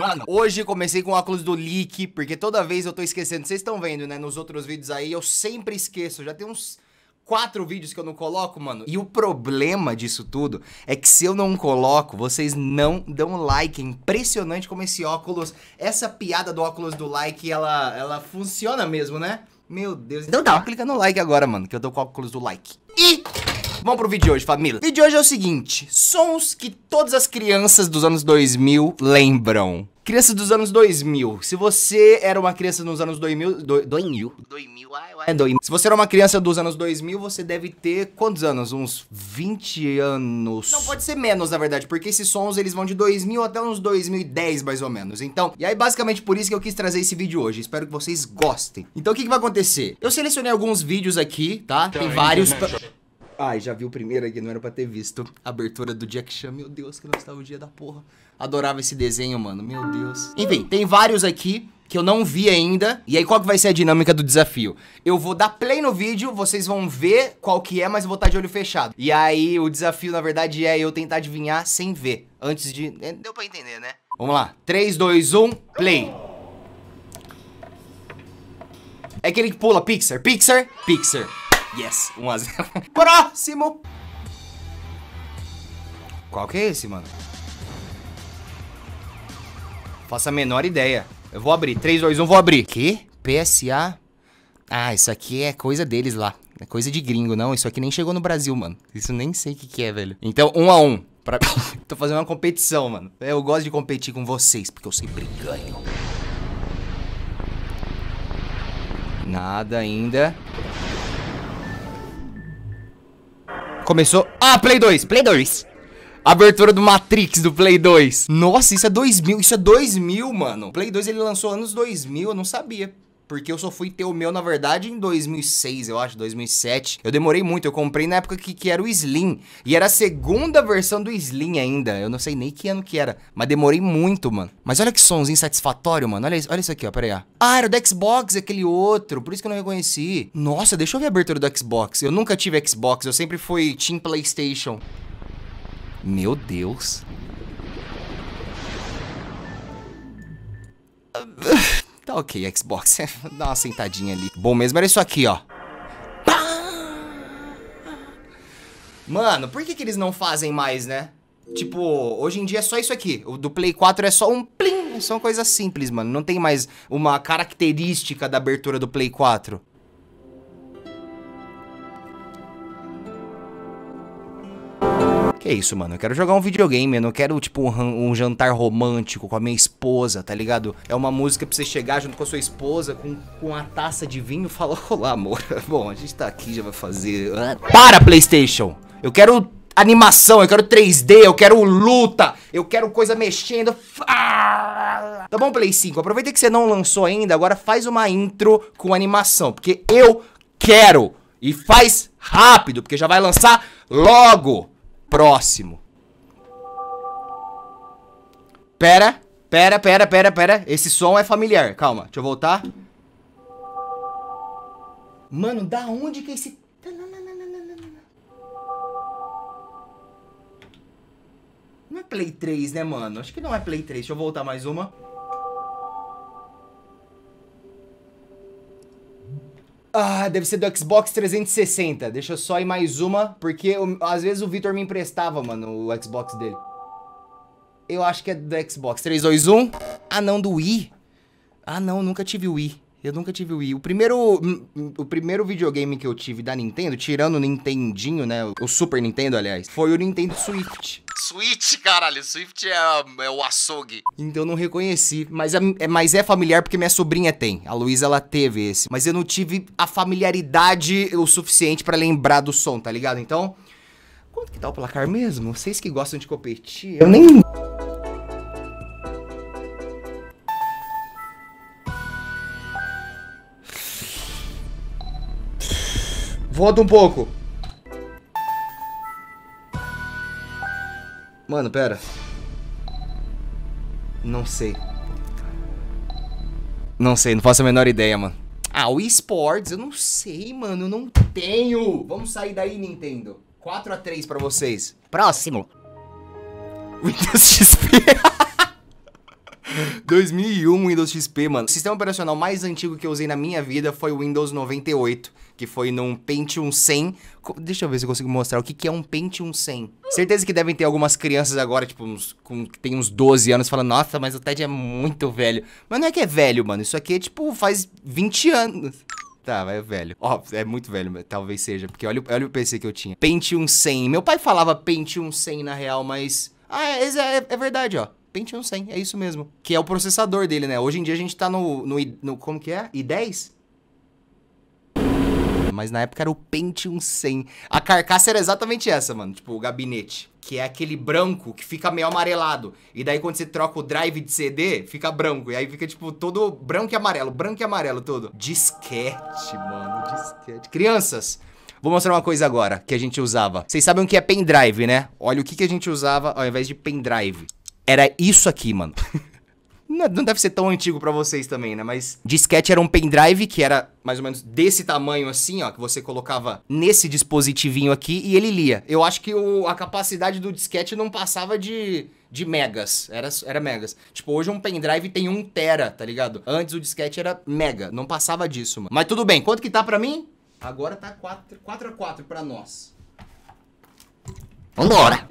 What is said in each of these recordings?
Mano, hoje comecei com o óculos do Leak, porque toda vez eu tô esquecendo. Vocês estão vendo, né, nos outros vídeos aí, eu sempre esqueço. Já tem uns 4 vídeos que eu não coloco, mano. E o problema disso tudo é que se eu não coloco, vocês não dão like. É impressionante como esse óculos, essa piada do óculos do like, ela funciona mesmo, né? Meu Deus. Então tá, clica no like agora, mano, que eu tô com o óculos do like. E vamos pro vídeo de hoje, família. O vídeo de hoje é o seguinte: sons que todas as crianças dos anos 2000 lembram. Crianças dos anos 2000. Se você era uma criança nos anos 2000... 2000. Se você era uma criança dos anos 2000, você deve ter quantos anos? Uns 20 anos. Não, pode ser menos, na verdade, porque esses sons, eles vão de 2000 até uns 2010, mais ou menos. Então, e aí basicamente por isso que eu quis trazer esse vídeo hoje. Espero que vocês gostem. Então, o que que vai acontecer? Eu selecionei alguns vídeos aqui, tá? Tem vários... Ai, já vi o primeiro aqui, não era pra ter visto. Abertura do Jack Chan, meu Deus, que não estava o dia da porra. Adorava esse desenho, mano, meu Deus. Enfim, tem vários aqui que eu não vi ainda. E aí, qual que vai ser a dinâmica do desafio? Eu vou dar play no vídeo, vocês vão ver qual que é, mas eu vou estar de olho fechado. E aí, o desafio, na verdade, é eu tentar adivinhar sem ver. Antes de... Deu pra entender, né? Vamos lá. 3, 2, 1, play. É aquele que pula, Pixar, Pixar, Pixar. Yes, 1 a 0. Próximo. Qual que é esse, mano? Faço a menor ideia. Eu vou abrir, 3, 2, 1, vou abrir. Que? PSA. Ah, isso aqui é coisa deles lá. É coisa de gringo, não, isso aqui nem chegou no Brasil, mano. Isso nem sei o que que é, velho. Então, 1 a 1 pra... Tô fazendo uma competição, mano. Eu gosto de competir com vocês, porque eu sempre ganho. Nada ainda. Começou... Ah, Play 2, Play 2. Abertura do Matrix do Play 2. Nossa, isso é 2000, mano. Play 2, ele lançou anos 2000, eu não sabia. Porque eu só fui ter o meu, na verdade, em 2006, eu acho, 2007. Eu demorei muito, eu comprei na época que era o Slim. E era a segunda versão do Slim ainda. Eu não sei nem que ano que era, mas demorei muito, mano. Mas olha que sonzinho satisfatório, mano. Olha isso aqui, ó, pera aí. Ah, era do Xbox, aquele outro, por isso que eu não reconheci. Nossa, deixa eu ver a abertura do Xbox. Eu nunca tive Xbox, eu sempre fui Team PlayStation. Meu Deus. Tá ok, Xbox. Dá uma sentadinha ali. Bom mesmo era isso aqui, ó. Mano, por que que eles não fazem mais, né? Tipo, hoje em dia é só isso aqui. O do Play 4 é só um plim. É só uma coisa simples, mano. Não tem mais uma característica da abertura do Play 4. Que isso, mano, eu quero jogar um videogame, eu não quero, tipo, um jantar romântico com a minha esposa, tá ligado? É uma música pra você chegar junto com a sua esposa, com a taça de vinho e falar, olá, amor. Bom, a gente tá aqui, já vai fazer... Para, PlayStation! Eu quero animação, eu quero 3D, eu quero luta, eu quero coisa mexendo... Ah! Tá bom, Play 5, aproveita que você não lançou ainda, agora faz uma intro com animação, porque eu quero! E faz rápido, porque já vai lançar logo! Próximo. Pera. Esse som é familiar. Calma, deixa eu voltar. Mano, da onde que é esse... Não é Play 3, né, mano? Acho que não é Play 3. Deixa eu voltar mais uma. Ah, deve ser do Xbox 360. Deixa eu só ir mais uma, porque às vezes o Victor me emprestava, mano, o Xbox dele. Eu acho que é do Xbox. 3, 2, 1. Ah, não, do Wii. Ah, não, nunca tive o Wii. Eu nunca tive o Wii. O primeiro videogame que eu tive da Nintendo, tirando o Nintendinho, né, o Super Nintendo, aliás, foi o Nintendo Switch. Switch, caralho, Switch é o açougue. Então eu não reconheci, mas é familiar porque minha sobrinha tem. A Luísa, ela teve esse, mas eu não tive a familiaridade o suficiente pra lembrar do som, tá ligado? Então, quanto que tá o placar mesmo? Vocês que gostam de competir, eu nem... Volta um pouco. Mano, pera. Não sei. Não sei, não faço a menor ideia, mano. Ah, o eSports, eu não sei, mano. Eu não tenho. Vamos sair daí, Nintendo. 4 a 3 pra vocês. Próximo. Windows XP. 2001, Windows XP, mano. O sistema operacional mais antigo que eu usei na minha vida foi o Windows 98, que foi num Pentium 100. Deixa eu ver se eu consigo mostrar o que é um Pentium 100. Certeza que devem ter algumas crianças agora, tipo, que tem uns 12 anos, falando, nossa, mas o TED é muito velho. Mas não é que é velho, mano. Isso aqui, é, tipo, faz 20 anos. Tá, é velho. Ó, é muito velho, talvez seja, porque olha o PC que eu tinha. Pentium 100. Meu pai falava Pentium 100 na real, mas... Ah, é verdade, ó. Pentium 100, é isso mesmo. Que é o processador dele, né? Hoje em dia a gente tá no como que é? i10? Mas na época era o Pentium 100. A carcaça era exatamente essa, mano. Tipo, o gabinete. Que é aquele branco que fica meio amarelado. E daí quando você troca o drive de CD, fica branco. E aí fica, tipo, todo branco e amarelo todo. Disquete, mano, disquete. Crianças, vou mostrar uma coisa agora que a gente usava. Vocês sabem o que é pendrive, né? Olha o que a gente usava ao invés de pendrive. Era isso aqui, mano. Não deve ser tão antigo pra vocês também, né? Mas disquete era um pendrive que era mais ou menos desse tamanho assim, ó. Que você colocava nesse dispositivinho aqui e ele lia. Eu acho que a capacidade do disquete não passava de megas. Era megas. Tipo, hoje um pendrive tem 1 tera, tá ligado? Antes o disquete era mega. Não passava disso, mano. Mas tudo bem. Quanto que tá pra mim? Agora tá 4 a 4 pra nós. Vambora!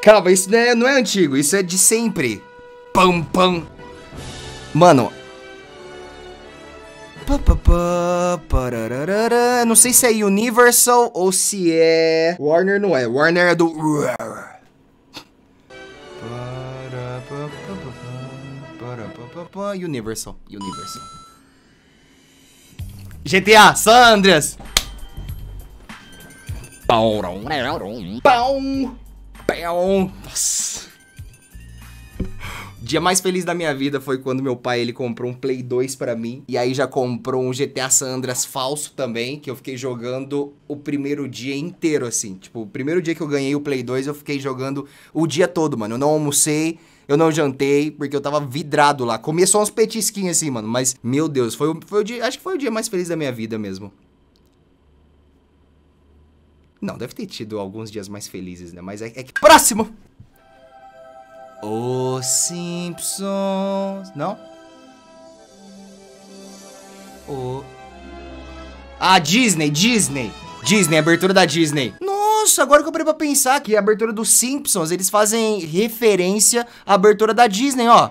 Calma, isso não é antigo. Isso é de sempre. Pam, pam. Mano. Não sei se é Universal ou se é... Warner não é. Warner é do... Universal. GTA San Andreas. Pão. Nossa. O dia mais feliz da minha vida foi quando meu pai, ele comprou um Play 2 pra mim. E aí já comprou um GTA San Andreas falso também, que eu fiquei jogando o primeiro dia inteiro, assim. Tipo, o primeiro dia que eu ganhei o Play 2, eu fiquei jogando o dia todo, mano. Eu não almocei, eu não jantei, porque eu tava vidrado lá. Comia só uns petisquinhos assim, mano. Mas, meu Deus, foi o dia... Acho que foi o dia mais feliz da minha vida mesmo. Não, deve ter tido alguns dias mais felizes, né? Mas é que... Próximo! Os Simpsons... Não? Ah, Disney! Disney, abertura da Disney. Nossa, agora que eu parei pra pensar que a abertura dos Simpsons, eles fazem referência à abertura da Disney, ó.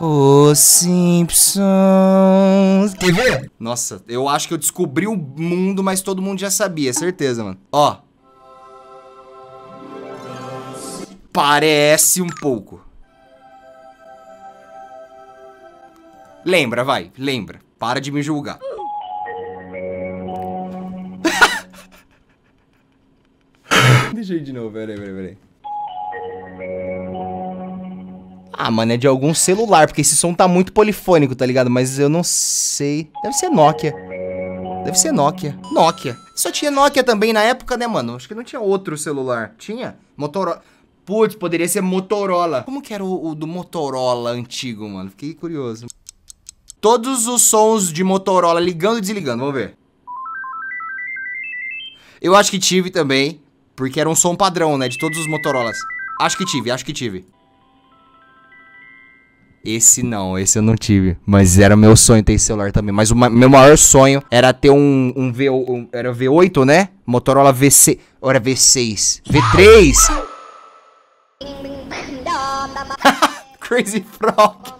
Os Simpsons... Quer ver? Nossa, eu acho que eu descobri o mundo, mas todo mundo já sabia, certeza, mano. Ó. Parece um pouco. Lembra, vai, lembra. Para de me julgar. Deixa eu ir de novo, peraí. Ah, mano, é de algum celular, porque esse som tá muito polifônico, tá ligado? Mas eu não sei... Deve ser Nokia. Só tinha Nokia também na época, né, mano? Acho que não tinha outro celular. Tinha? Motorola. Putz, poderia ser Motorola. Como que era o do Motorola antigo, mano? Fiquei curioso. Todos os sons de Motorola ligando e desligando, vamos ver. Eu acho que tive também, porque era um som padrão, né, de todos os Motorolas. Acho que tive. Esse eu não tive, mas era meu sonho ter esse celular também, mas o meu maior sonho era ter um era V8, né? Motorola VC, ou era V6, V3. Crazy Frog.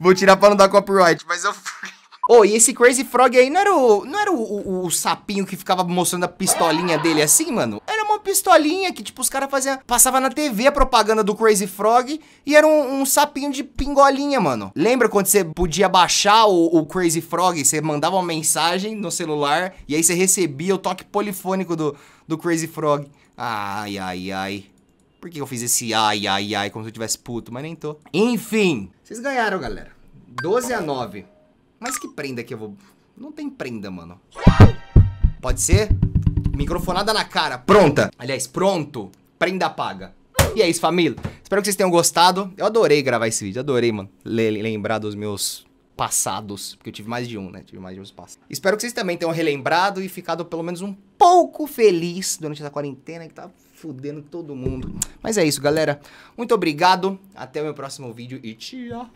Vou tirar pra não dar copyright, mas eu... Oh, e esse Crazy Frog aí não era o sapinho que ficava mostrando a pistolinha dele assim, mano? Era uma pistolinha que, tipo, os caras faziam... Passava na TV a propaganda do Crazy Frog e era um sapinho de pingolinha, mano. Lembra quando você podia baixar o Crazy Frog? Você mandava uma mensagem no celular e aí você recebia o toque polifônico do Crazy Frog. Ai, ai, ai. Por que eu fiz esse ai, ai, ai como se eu tivesse puto? Mas nem tô. Enfim, vocês ganharam, galera. 12 a 9. Mas que prenda que eu vou... Não tem prenda, mano. Pode ser? Microfonada na cara. Pronta. Aliás, pronto. Prenda paga. E é isso, família. Espero que vocês tenham gostado. Eu adorei gravar esse vídeo. Adorei, mano. Lembrar dos meus... passados, porque eu tive mais de um, né? Tive mais de uns passados. Espero que vocês também tenham relembrado e ficado pelo menos um pouco feliz durante essa quarentena que tá fudendo todo mundo. Mas é isso, galera. Muito obrigado. Até o meu próximo vídeo e tchau.